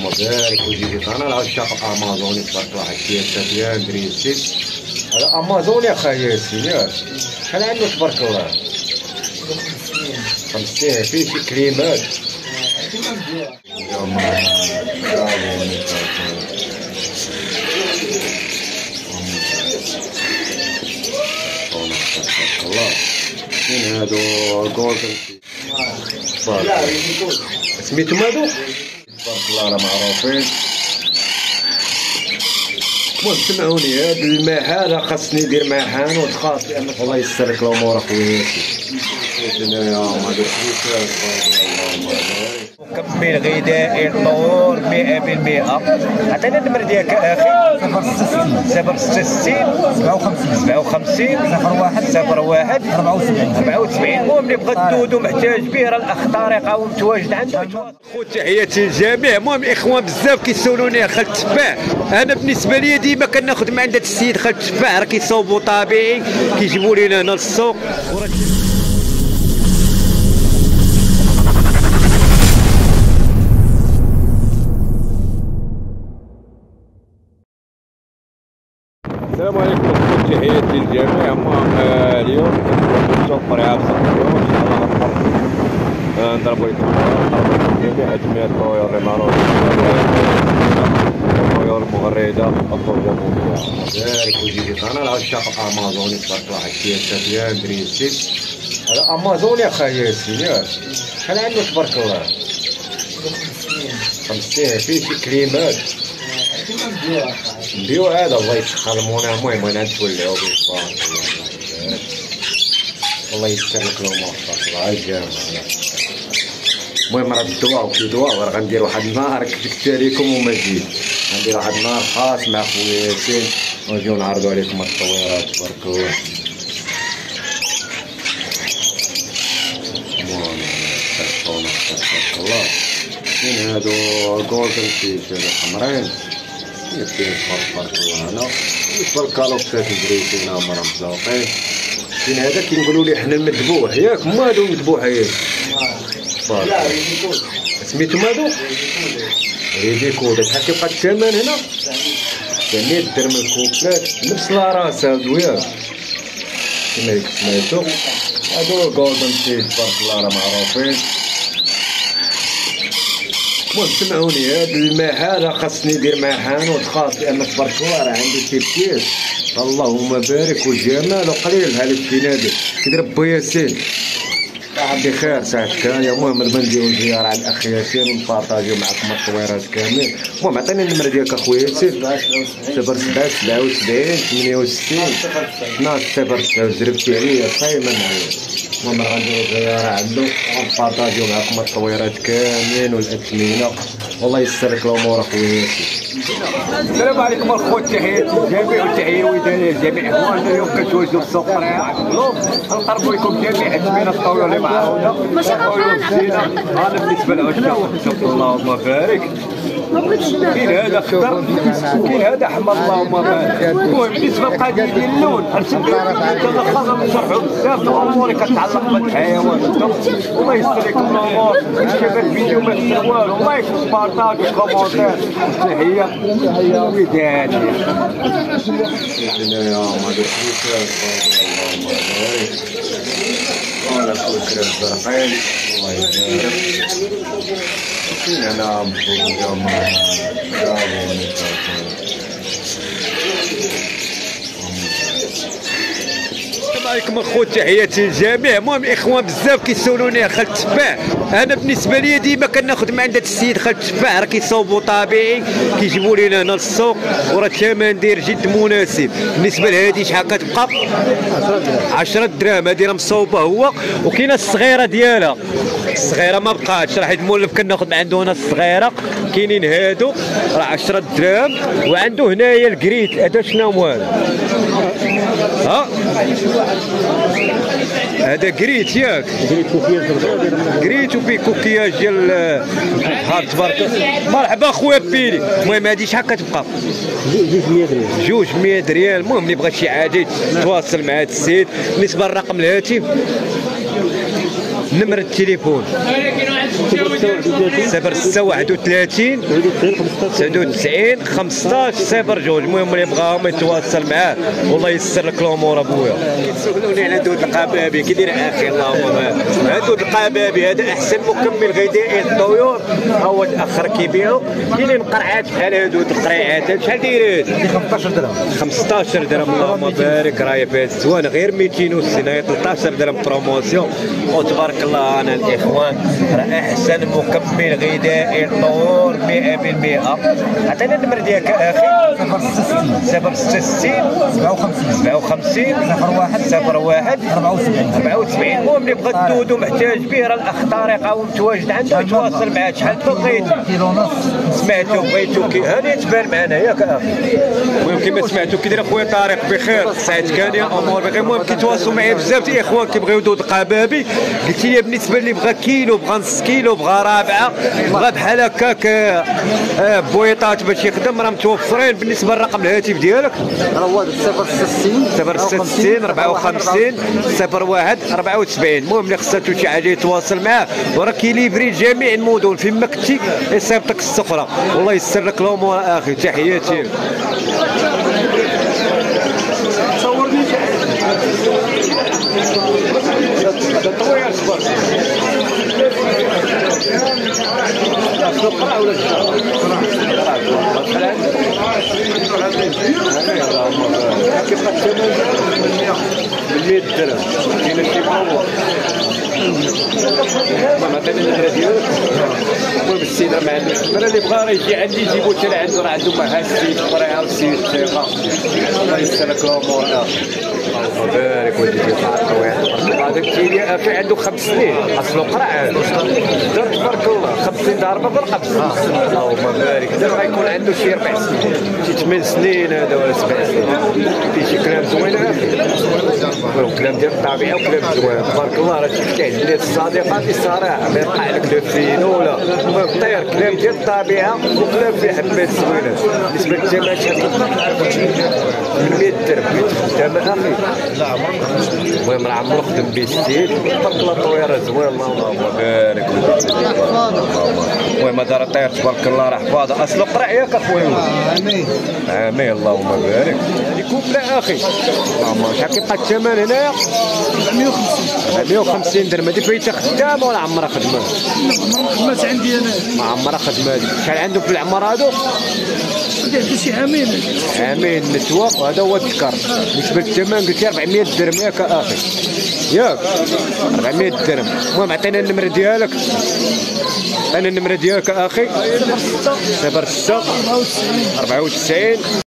اللهم بارك وزيد قناه عشاق امازوني تبارك واحد الشيء سفيان دريسي هذا امازون يا خاي ياسين ياك شحال عندك تبارك الله 50 فيه شي كريمات اللهم بارك الله شنو هادو جولدن سميتو هادو تبارك الله راه معروفين. المهم سمعوني هاد المحل راه خاصني ندير محل وتخاص لأن الله يسر لك الأمور أخوياتي. كمل غذائي الطور 100%. عطينا النمر ديالك أخي 06 67 57 01 74 74. المهم اللي بغى تدود ومحتاج به راه الأخ طارق هو متواجد عندك. خويا تحياتي للجميع. المهم إخوان بزاف كيسولوني خالد التباع. أنا بالنسبة لي ديما كناخذ من عند السيد خالد التباع، راه كيصاوبو طبيعي كيجيبوا لينا هنا للسوق. السلام عليكم، تحياتي للجميع. اليوم كنتو فريعه بصراحه ان شاء الله غنقدر نضربوا لكم جميع ادميه الطيور اللي معروفه الطيور المغرده الطيور بارك وجيدي قناه العشاق امازوني تبارك الله حكايه سفيان دريسي هذا امازوني اخاي ياسين ياك شحال عندك تبارك الله 50 فيه شي كريمات ديو هذا الله يسخرمونا. المهم انا نتولعو بالفار الله يسلمك الامور الله يجامع. المهم راه الدواء وكي دواء راه غندير واحد النهار كتبت عليكم وما جيت غندير واحد النهار خاص مع خوياتي ونجيو نعرضو عليكم التصويرات تبارك الله. الله شنو هادو جولدن فيش حمرين كاين فرق هنا بالنسبه للكالوكسات الدريسين هما راه مزوقين. كاين هذا كنقولوا ليه حنا المذبوح ياك هما هادو المذبوحين سميتهم هادو ريديكود. شحال كيبقى الثمن هنا؟ 100 درهم الكوبلات نفس لاراس هادو ياك كما هيك سميتو هادو جولدن تيت تبارك الله راه معروفين. المهم سمعوني هاد المحل راه خاصني ندير محل وتخاص لأن تبارك الله راه عندي تيبكير اللهم بارك وجمال وقليل بحال الفنادق كيدير با ياسين بخير ساعتك هانيا. المهم دابا نديرو زيارة على الأخ ياسين ونبارطاجيو معاكم التصويرات كاملين. المهم عطيني النمرة ديالك أخويا ياسين 07 77 78 68 12 07. جربتي عليا صايمة معايا. المهم راه غنديرو زيارة عندو غنبارطاجيو معاكم التصويرات كاملين والأثمنة والله يسر لك الأمور أخوياتي. السلام عليكم الخوت، تحياتي للجميع وتحية ودانية لجميع إخواننا. اليوم كتواجدو في السوق فريعة كلوب غنقربو لكم جميع أثمنة الطيور اللي معاونا والطيور مزيانة. هذا بالنسبة للعشاق اللهم بارك. كاين هذا أخضر كاين هذا أحمر اللهم بارك. المهم بالنسبة للقضية ديال اللون غنشرحو بزاف د الأمور اللي كتعلق بالحيوان الله يسر لكم الامور. شاف الفيديو ما تنسى والو لايك وبارطاج وكومونتير تحيه ودانيه. اللهم عليكم الخوت، تحياتي للجميع. المهم اخوان بزاف كيسولوني خالد التباع. انا بالنسبه لي ديما كناخذ من عند السيد خالد التباع، راه كيصاوبوا طبيعي كيجيبوا لينا هنا للسوق وراه الثمن داير جد مناسب. بالنسبه لهذه شحال كتبقى؟ 10 دراهم. هذه راه مصاوبه هو وكاينه الصغيره ديالها، الصغيره ما بقاتش راه حيت المولف كناخذ من عنده هنا الصغيره. كاينين هادو راه 10 دراهم وعنده هنايا الكريت. هذا شنو هو ها؟ هذا كريت ياك كريت وفيه كوكياج ديال هاد تبارك الله. مرحبا خويا بيلي. المهم هذه شحال كتبقى؟ 200 ريال. المهم اللي بغى شي عادي تواصل مع هاد السيد. بالنسبه للرقم الهاتف نمرة التليفون 061 99 15 02. المهم اللي بغاهم يتواصل معاه والله ييسر لك الامور ابويا. كيتسولوني على دود القبابي كي داير اخي اللهم دود القبابي هذا احسن مكمل غذائي للطيور، ها هو الاخر كيبيعو كاينين قرعات بحال هادو القريعات شحال داير هادي 15 درهم 15 درهم اللهم بارك راهي في هاد الزوان غير 260 هي 13 درهم بروموسيون وتبارك الله. انا الاخوان راه احسن مكمل غذائي للطيور 100%. عطينا النمر ديالك اخي 066 57 57 01 74 74. المهم اللي بغى الدود ومحتاج به راه الاخ طارق ومتواجد عندك تواصل معاه. شحال بقيتو؟ كيلو ونص سمعتو بغيتو هاني تبان معنا ياك اخي. المهم كما سمعتو كي داير اخويا طارق بخير سعد كاني الامور باغي. المهم كيتواصلوا معايا بزاف ديال الاخوان كيبغيو دود قبابي. قلت لي بالنسبه اللي بغى كيلو بغى نص كيلو بغى رابعه بغى بحال هكاك بويطات باش يخدم راه متوفرين. بالنسبه للرقم الهاتف ديالك راه هو 066 64 54 01 74. المهم اللي خصاتو شي حاجه يتواصل معاه وراه كيليفري جميع المدن فين ما كنتي يصيفطك السفره والله يسر لك الامور اخي. تحياتي. صورني اللي بغا راه يجي عندي يجيبو حتى لعند راه عندهم معها السيد قريعه والسيد الثقه الله يسلك الامور اللهم بارك وجدي الطويح. هذاك التيلي اخي عنده 5 سنين اصله قرع تبارك الله 50 ضربه بالقبض اللهم بارك. دابا غيكون عنده شي 4 سنين شي 8 سنين هذا ولا 7 سنين. فيه شي كلام زوين اخي كلام ديال الطبيعه وكلام زوين تبارك الله. راه تحكي عند البنات الصديقات الصراحه ما يوقع لك لو فينو ولا طير كلام ديال الطبيعه وكلام فيه حبات زوينات. بالنسبه للثمن من 100 درهم الثمن اخي. المهم راه عمرو خدم به السيد تبارك الله الطويره زوين اللهم بارك. المهم هذا راه طير تبارك الله راه حفاظه اصله قرع ياك اخويا امين امين اللهم بارك. الكوبلا اخي اللهم شحال كيبقى الثمن هنايا؟ 150 درهم. هذه فايته خدامه ولا عمرها خدمات؟ خدمات عندي انا ما عمرها خدمات. شحال عنده في العمر هادو؟ عنده شي عامين عامين نتوى وهذا هو الذكر. بالنسبه للثمن قلت لي 400 درهم ياك اخي ياك 400 درهم. المهم عطينا النمره ديالك عطينا النمره ديالك اخي 06 94